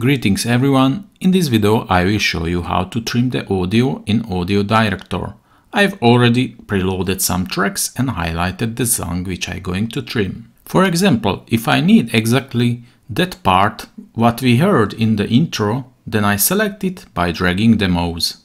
Greetings everyone, in this video I will show you how to trim the audio in Audio Director. I've already preloaded some tracks and highlighted the song which I'm going to trim. For example, if I need exactly that part what we heard in the intro, then I select it by dragging the mouse.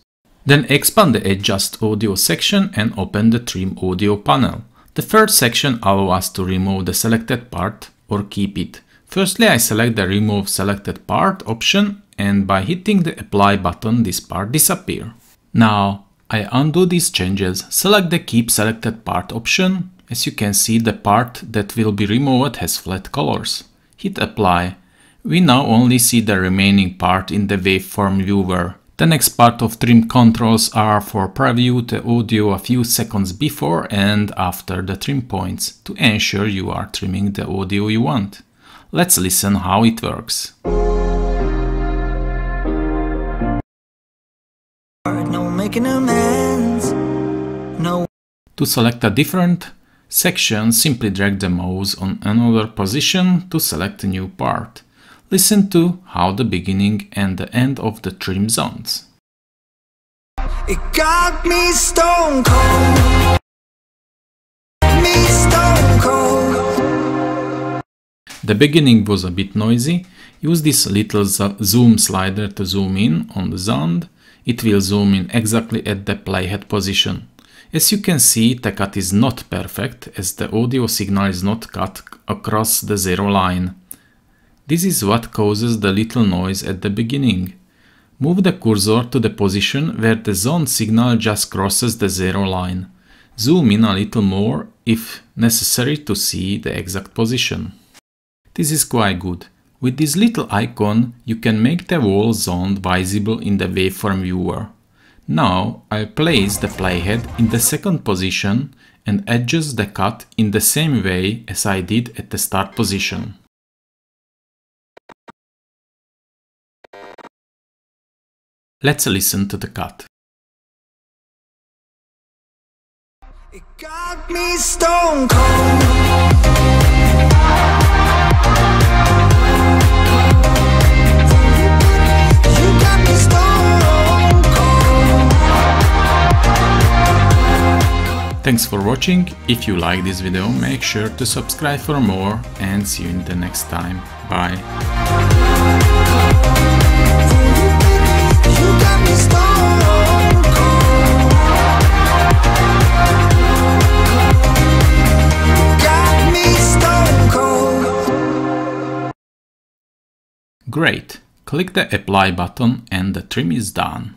Then expand the Adjust Audio section and open the Trim Audio panel. The first section allows us to remove the selected part or keep it. Firstly, I select the Remove Selected Part option, and by hitting the Apply button, this part disappears. Now I undo these changes, select the Keep Selected Part option. As you can see, the part that will be removed has flat colors. Hit Apply. We now only see the remaining part in the waveform viewer. The next part of trim controls are for preview the audio a few seconds before and after the trim points to ensure you are trimming the audio you want. Let's listen how it works. No making amends. No. To select a different section, simply drag the mouse on another position to select a new part. Listen to how the beginning and the end of the trim sounds. It got me stone cold. The beginning was a bit noisy. Use this little zoom slider to zoom in on the sound. It will zoom in exactly at the playhead position. As you can see, the cut is not perfect as the audio signal is not cut across the zero line. This is what causes the little noise at the beginning. Move the cursor to the position where the sound signal just crosses the zero line. Zoom in a little more if necessary to see the exact position. This is quite good. With this little icon you can make the whole sound visible in the waveform viewer. Now I place the playhead in the second position and adjust the cut in the same way as I did at the start position. Let's listen to the cut. It got me stone cold. Thanks for watching. If you like this video, make sure to subscribe for more and see you in the next time. Bye. Great! Click the Apply button and the trim is done.